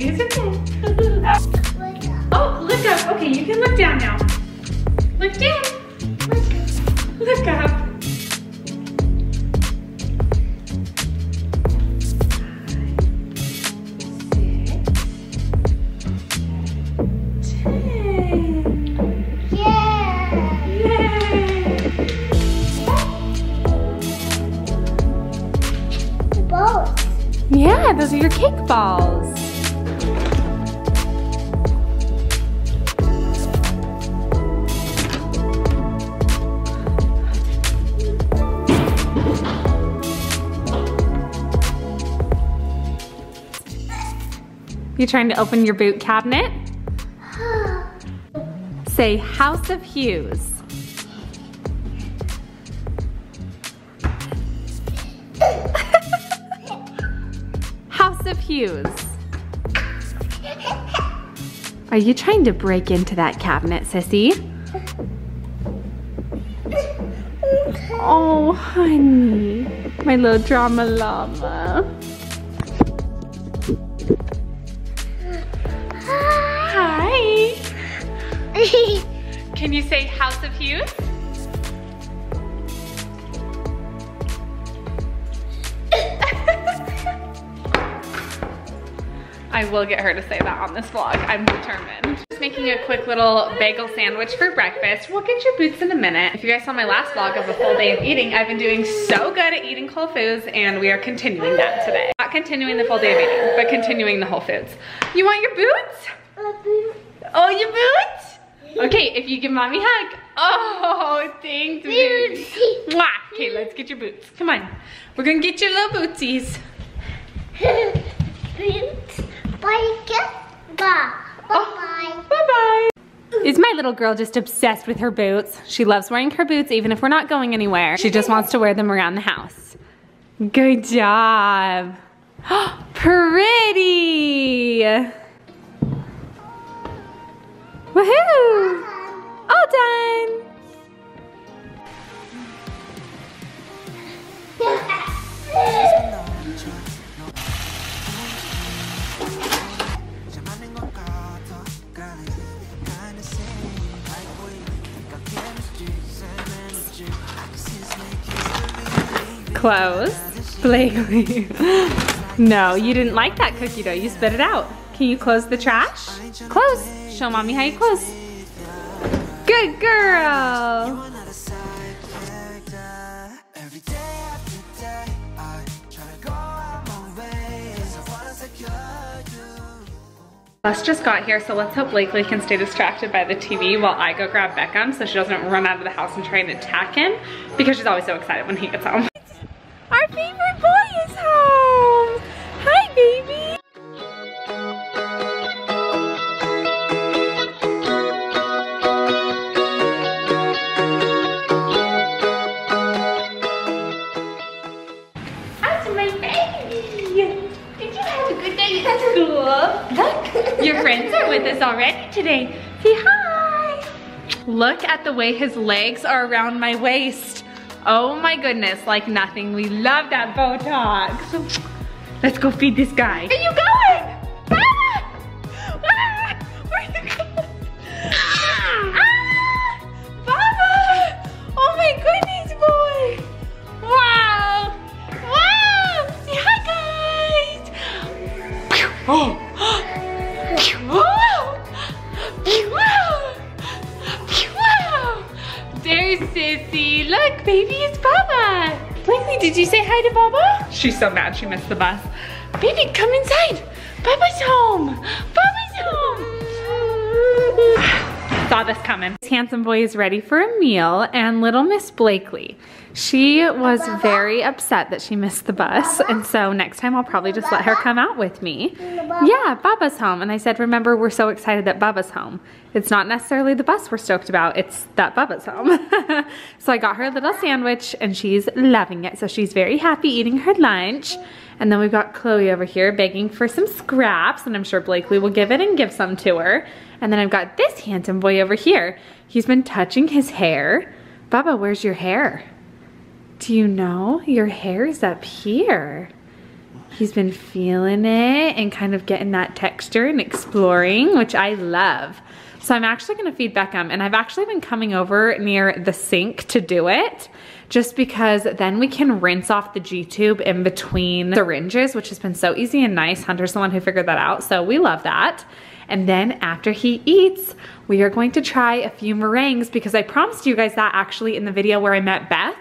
you fix it. Look up. Oh, look up. Okay, you can look down now. Look down. Look up. Look up. Yeah, those are your cake balls. You trying to open your boot cabinet? Say House of Hughes. Of Hughes. Are you trying to break into that cabinet, Sissy? Oh, honey. My little drama llama. Hi. Hi. Can you say House of Hughes? I will get her to say that on this vlog, I'm determined. Just making a quick little bagel sandwich for breakfast. We'll get your boots in a minute. If you guys saw my last vlog of a full day of eating, I've been doing so good at eating whole foods and we are continuing that today. Not continuing the full day of eating, but continuing the whole foods. You want your boots? Oh, your boots? Okay, if you give mommy a hug. Oh, thanks, baby. Mwah. Okay, let's get your boots. Come on. We're gonna get your little bootsies. Bye-bye. Bye-bye. Is my little girl just obsessed with her boots? She loves wearing her boots even if we're not going anywhere. She just wants to wear them around the house. Good job. Pretty. Woohoo. All done. Close. Blakely. No, you didn't like that cookie dough. You spit it out. Can you close the trash? Close. Show mommy how you close. Good girl. Bus just got here, so let's hope Blakely can stay distracted by the TV while I go grab Beckham so she doesn't run out of the house and try and attack him, because she's always so excited when he gets home. Our favorite boy is home! Hi, baby! Your friends are with us already today. Say hi. Look at the way his legs are around my waist. Oh my goodness, like nothing. We love that Botox. Let's go feed this guy. Where are you going? Ah! Ah! Where are you going? Ah! Ah! Baba! Oh my goodness, boy. Wow. Wow. Say hi, guys. Oh. There's Sissy. Look, baby, it's Baba. Blakely, did you say hi to Baba? She's so mad she missed the bus. Baby, come inside. Baba's home. Baba's home. Saw this coming. This handsome boy is ready for a meal, and little Miss Blakely, she was very upset that she missed the bus, and so next time I'll probably just let her come out with me. Yeah, Baba's home. And I said, remember, we're so excited that Baba's home. It's not necessarily the bus we're stoked about, it's that Bubba's home. So I got her a little sandwich and she's loving it. So she's very happy eating her lunch. And then we've got Chloe over here begging for some scraps, and I'm sure Blakely will give it and give some to her. And then I've got this handsome boy over here. He's been touching his hair. Bubba, where's your hair? Do you know? Your hair is up here. He's been feeling it and kind of getting that texture and exploring, which I love. So I'm actually gonna feed Beckham, and I've actually been coming over near the sink to do it, just because then we can rinse off the G-tube in between syringes, which has been so easy and nice. Hunter's the one who figured that out, so we love that. And then after he eats, we are going to try a few meringues, because I promised you guys that actually in the video where I met Beth,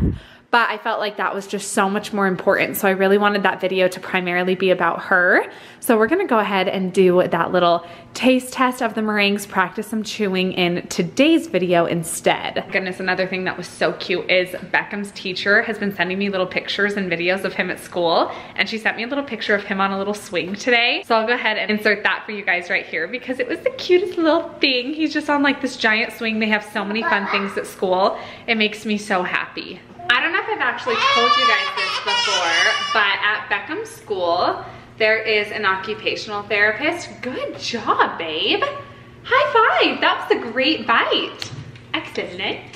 but I felt like that was just so much more important. So I really wanted that video to primarily be about her. So we're gonna go ahead and do that little taste test of the meringues, practice some chewing in today's video instead. Goodness, another thing that was so cute is Beckham's teacher has been sending me little pictures and videos of him at school, and she sent me a little picture of him on a little swing today. So I'll go ahead and insert that for you guys right here, because it was the cutest little thing. He's just on like this giant swing. They have so many fun things at school. It makes me so happy. I don't know if I've actually told you guys this before, but at Beckham's school, there is an occupational therapist. Good job, babe. High five, that was a great bite. Excellent.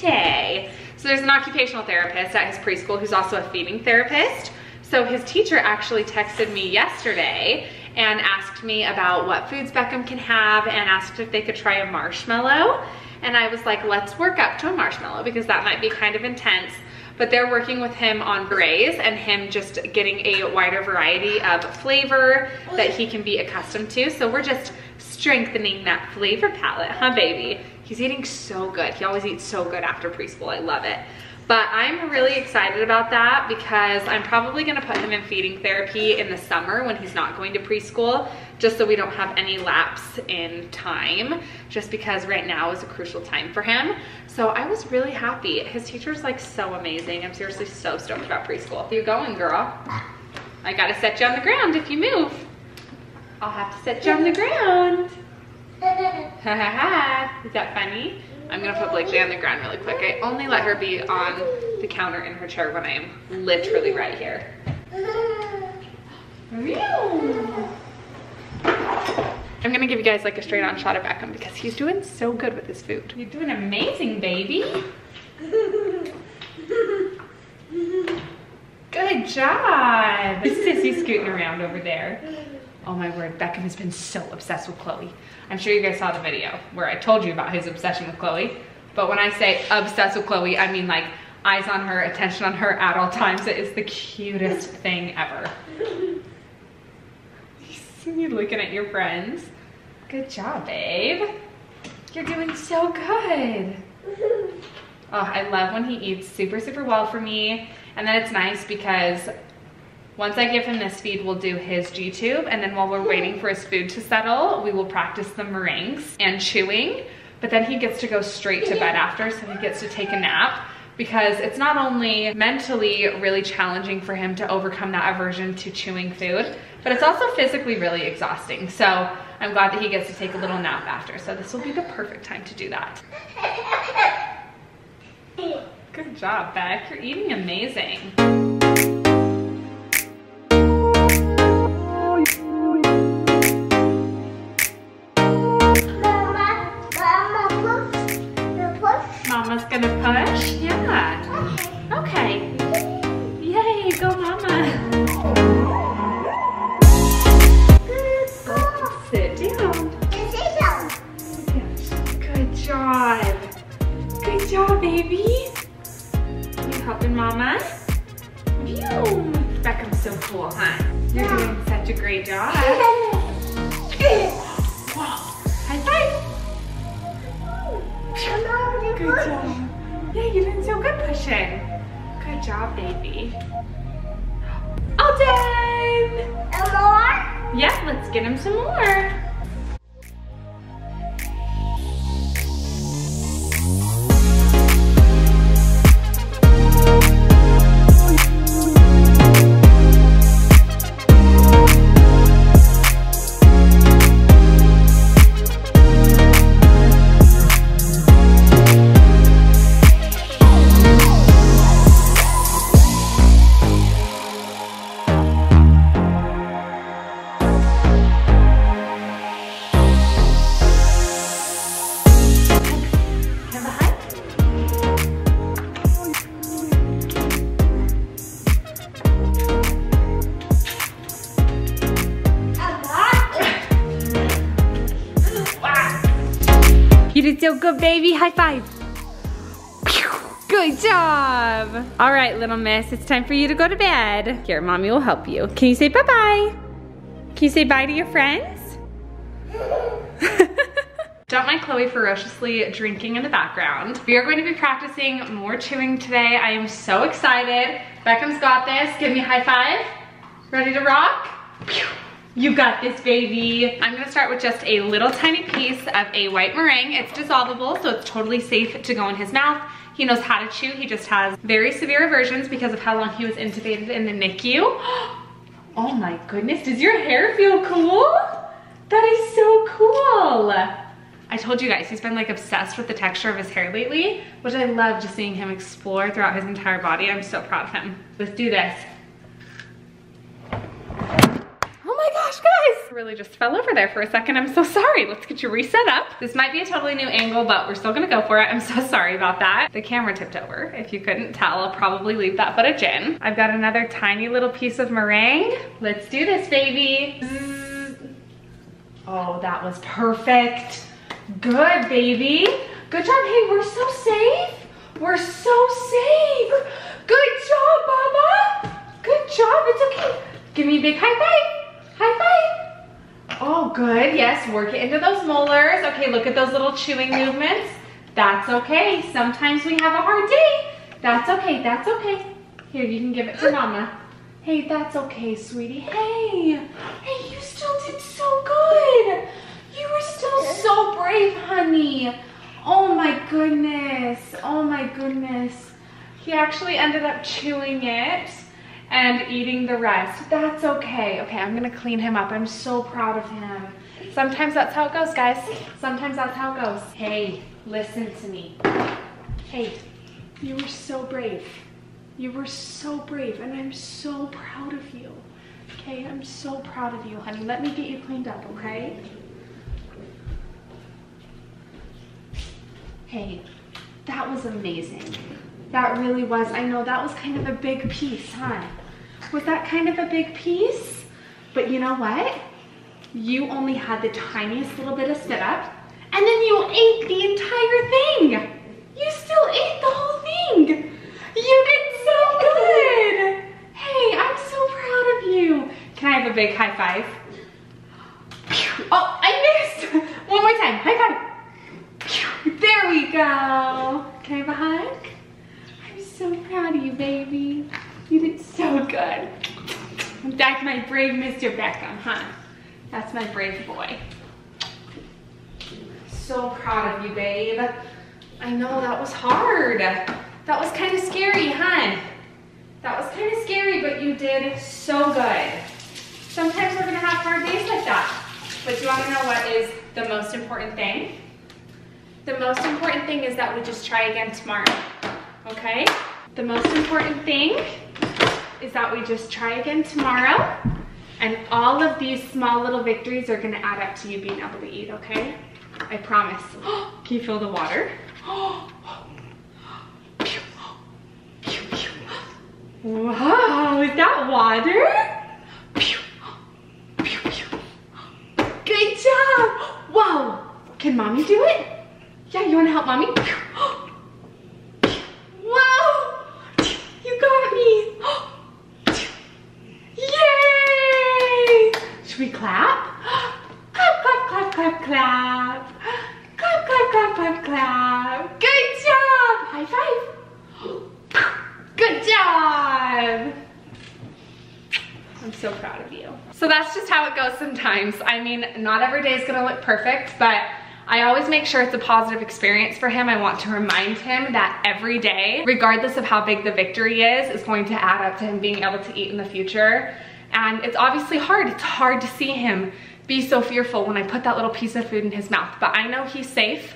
So there's an occupational therapist at his preschool who's also a feeding therapist. So his teacher actually texted me yesterday and asked me about what foods Beckham can have, and asked if they could try a marshmallow. And I was like, let's work up to a marshmallow, because that might be kind of intense. But they're working with him on berets and him just getting a wider variety of flavor that he can be accustomed to. So we're just strengthening that flavor palette, huh, baby? He's eating so good. He always eats so good after preschool. I love it. But I'm really excited about that, because I'm probably gonna put him in feeding therapy in the summer when he's not going to preschool, just so we don't have any lapse in time, just because right now is a crucial time for him. So I was really happy. His teacher's like so amazing. I'm seriously so stoked about preschool. You're going, girl. I gotta set you on the ground if you move. I'll have to set you on the ground. Ha ha ha, is that funny? I'm gonna put Blakely on the ground really quick. I only let her be on the counter in her chair when I am literally right here. I'm gonna give you guys like a straight on shot of Beckham, because he's doing so good with his food. You're doing amazing, baby. Good job. Sissy's scooting around over there. Oh my word, Beckham has been so obsessed with Chloe. I'm sure you guys saw the video where I told you about his obsession with Chloe. But when I say obsessed with Chloe, I mean like eyes on her, attention on her at all times. It is the cutest thing ever. You're looking at your friends. Good job, babe. You're doing so good. Oh, I love when he eats super, super well for me. And then it's nice because once I give him this feed, we'll do his G-tube, and then while we're waiting for his food to settle, we will practice the meringues and chewing, but then he gets to go straight to bed after, so he gets to take a nap, because it's not only mentally really challenging for him to overcome that aversion to chewing food, but it's also physically really exhausting. So I'm glad that he gets to take a little nap after, so this will be the perfect time to do that. Good job, Beck. You're eating amazing. Mama's gonna push? Yeah. Okay. Yay, go Mama. Sit down. Good job. Good job, baby. You helping Mama? Beckham's so cool, huh? You're doing such a great job. Whoa. High five. Good job. Yeah, you're doing so good pushing. Good job, baby. All done! And more? Yeah, let's get him some more. You did so good, baby. High five. Good job. All right, little miss, it's time for you to go to bed. Here, mommy will help you. Can you say bye-bye? Can you say bye to your friends? Don't mind Chloe ferociously drinking in the background. We are going to be practicing more chewing today. I am so excited. Beckham's got this. Give me a high five. Ready to rock? Pew. You got this, baby. I'm gonna start with just a little tiny piece of a white meringue. It's dissolvable, so it's totally safe to go in his mouth. He knows how to chew. He just has very severe aversions because of how long he was intubated in the NICU. Oh my goodness, does your hair feel cool? That is so cool. I told you guys, he's been like obsessed with the texture of his hair lately, which I love just seeing him explore throughout his entire body. I'm so proud of him. Let's do this. Guys, really just fell over there for a second. I'm so sorry. Let's get you reset up. This might be a totally new angle, but we're still gonna go for it. I'm so sorry about that. The camera tipped over. If you couldn't tell, I'll probably leave that footage in. I've got another tiny little piece of meringue. Let's do this, baby. Oh, that was perfect. Good, baby. Good job. Hey, we're so safe. We're so safe. Good job, mama. Good job. It's okay. Give me a big high five. High five. Oh, good. Yes, work it into those molars. Okay, look at those little chewing movements. That's okay. Sometimes we have a hard day. That's okay. That's okay. Here, you can give it to mama. Hey, that's okay, sweetie. Hey. Hey, you still did so good. You were still so brave, honey. Oh, my goodness. Oh, my goodness. He actually ended up chewing it and eating the rest. That's okay. Okay, I'm gonna clean him up. I'm so proud of him. Sometimes that's how it goes, guys. Sometimes that's how it goes. Hey, listen to me. Hey, you were so brave. You were so brave, and I'm so proud of you. Okay, I'm so proud of you, honey. Let me get you cleaned up, okay? Hey, that was amazing. That really was. I know that was kind of a big piece, huh? Was that kind of a big piece? But you know what? You only had the tiniest little bit of spit up, and then you ate the entire thing. You still ate the whole thing. You did so good. Hey, I'm so proud of you. Can I have a big high five? Oh, I missed. One more time. High five. There we go. Can I have a hug? So proud of you, baby. You did so good. That's my brave Mr. Beckham, huh? That's my brave boy. So proud of you, babe. I know that was hard. That was kind of scary, huh? That was kind of scary, but you did so good. Sometimes we're gonna have hard days like that. But do you wanna know what is the most important thing? The most important thing is that we just try again tomorrow. Okay? The most important thing is that we just try again tomorrow, and all of these small little victories are going to add up to you being able to eat, okay? I promise. Can you feel the water? Wow, is that water? Good job! Wow! Can mommy do it? Yeah, you want to help mommy? Wow! You got me! Yay! Should we clap? Clap, clap, clap, clap, clap. Clap, clap, clap, clap, clap. Good job! High five! Good job! I'm so proud of you. So that's just how it goes sometimes. I mean, not every day is gonna look perfect, but I always make sure it's a positive experience for him. I want to remind him that every day, regardless of how big the victory is going to add up to him being able to eat in the future. And it's obviously hard. It's hard to see him be so fearful when I put that little piece of food in his mouth. But I know he's safe.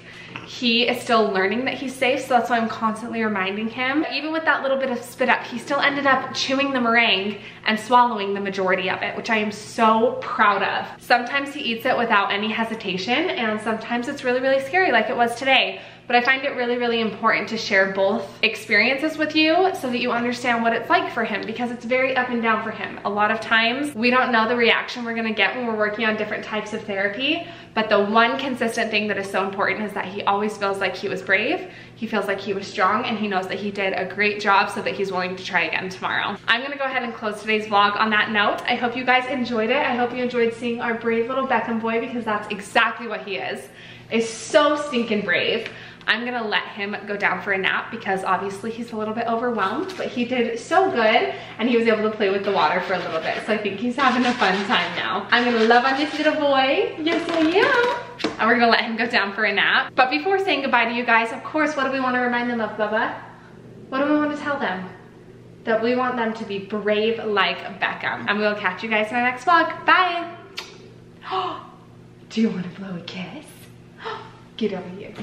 He is still learning that he's safe, so that's why I'm constantly reminding him. Even with that little bit of spit up, he still ended up chewing the meringue and swallowing the majority of it, which I am so proud of. Sometimes he eats it without any hesitation, and sometimes it's really, really scary, like it was today. but I find it really, really important to share both experiences with you so that you understand what it's like for him, because it's very up and down for him. A lot of times we don't know the reaction we're gonna get when we're working on different types of therapy, but the one consistent thing that is so important is that he always feels like he was brave, he feels like he was strong, and he knows that he did a great job so that he's willing to try again tomorrow. I'm gonna go ahead and close today's vlog on that note. I hope you guys enjoyed it. I hope you enjoyed seeing our brave little Beckham boy, because that's exactly what he is so stinking brave. I'm gonna let him go down for a nap because obviously he's a little bit overwhelmed, but he did so good and he was able to play with the water for a little bit. So I think he's having a fun time now. I'm gonna love on this little boy. Yes, I am. And we're gonna let him go down for a nap. But before saying goodbye to you guys, of course, what do we wanna remind them of, Bubba? What do we wanna tell them? That we want them to be brave like Beckham. And we'll catch you guys in our next vlog. Bye. Do you wanna blow a kiss? Get over here.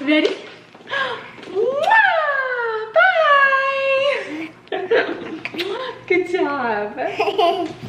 Ready? Bye! Good job.